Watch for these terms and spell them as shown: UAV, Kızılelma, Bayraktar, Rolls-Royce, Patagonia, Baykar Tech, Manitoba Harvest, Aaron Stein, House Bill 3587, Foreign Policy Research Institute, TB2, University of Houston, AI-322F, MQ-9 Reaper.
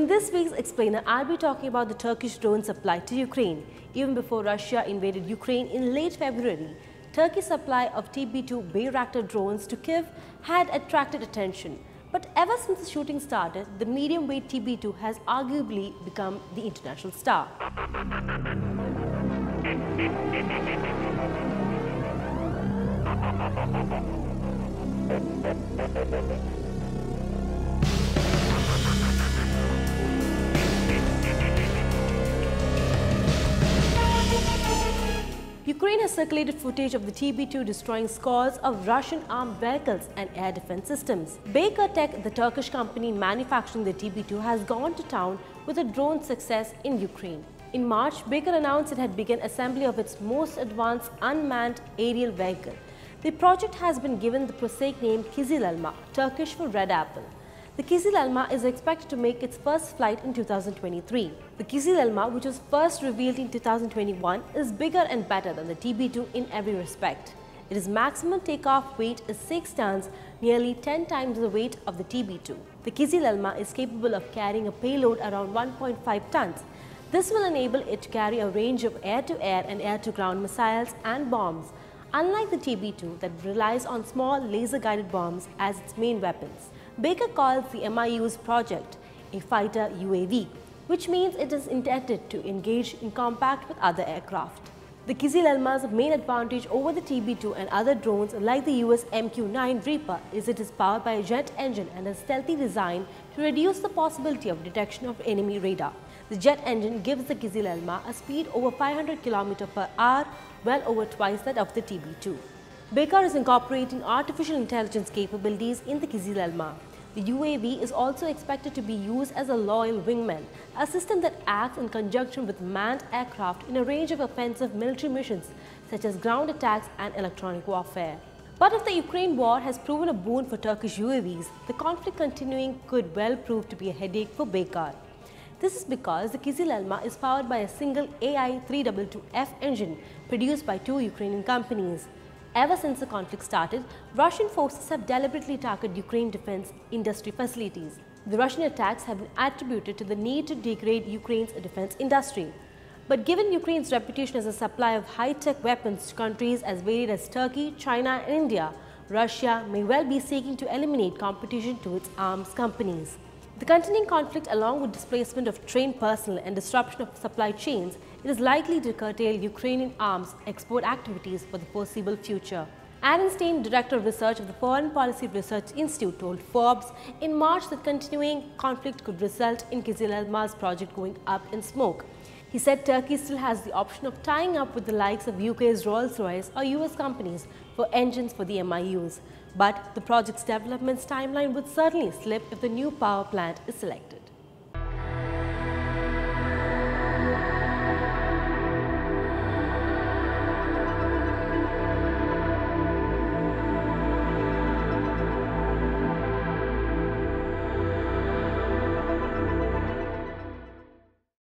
In this week's Explainer, I'll be talking about the Turkish drone supply to Ukraine. Even before Russia invaded Ukraine in late February, Turkey's supply of TB2 Bayraktar drones to Kyiv had attracted attention. But ever since the shooting started, the medium-weight TB2 has arguably become the international star. Ukraine has circulated footage of the TB2 destroying scores of Russian armed vehicles and air defense systems. Baykar Tech, the Turkish company manufacturing the TB2, has gone to town with a drone success in Ukraine. In March, Baykar announced it had begun assembly of its most advanced unmanned aerial vehicle. The project has been given the prosaic name Kızılelma, Turkish for red apple. The Kızılelma is expected to make its first flight in 2023. The Kızılelma, which was first revealed in 2021, is bigger and better than the TB2 in every respect. Its maximum takeoff weight is 6 tons, nearly 10 times the weight of the TB2. The Kızılelma is capable of carrying a payload around 1.5 tons. This will enable it to carry a range of air-to-air and air-to-ground missiles and bombs, unlike the TB2 that relies on small laser-guided bombs as its main weapons. Baykar calls the MIU's project a fighter UAV, which means it is intended to engage in combat with other aircraft. The Kızılelma's main advantage over the TB2 and other drones like the US MQ-9 Reaper is it is powered by a jet engine and a stealthy design to reduce the possibility of detection of enemy radar. The jet engine gives the Kızılelma a speed over 500 km/h, well over twice that of the TB2. Baykar is incorporating artificial intelligence capabilities in the Kızılelma. The UAV is also expected to be used as a loyal wingman, a system that acts in conjunction with manned aircraft in a range of offensive military missions such as ground attacks and electronic warfare. But if the Ukraine war has proven a boon for Turkish UAVs, the conflict continuing could well prove to be a headache for Baykar. This is because the Kızılelma is powered by a single AI-322F engine produced by two Ukrainian companies. Ever since the conflict started, Russian forces have deliberately targeted Ukraine defense industry facilities. The Russian attacks have been attributed to the need to degrade Ukraine's defense industry. But given Ukraine's reputation as a supplier of high-tech weapons to countries as varied as Turkey, China and India, Russia may well be seeking to eliminate competition to its arms companies. The continuing conflict, along with displacement of trained personnel and disruption of supply chains, it is likely to curtail Ukrainian arms export activities for the foreseeable future. Aaron Stein, Director of Research of the Foreign Policy Research Institute, told Forbes in March that continuing conflict could result in Kızılelma's project going up in smoke. He said Turkey still has the option of tying up with the likes of UK's Rolls-Royce or US companies for engines for the MIUs. But the project's development's timeline would certainly slip if the new power plant is selected.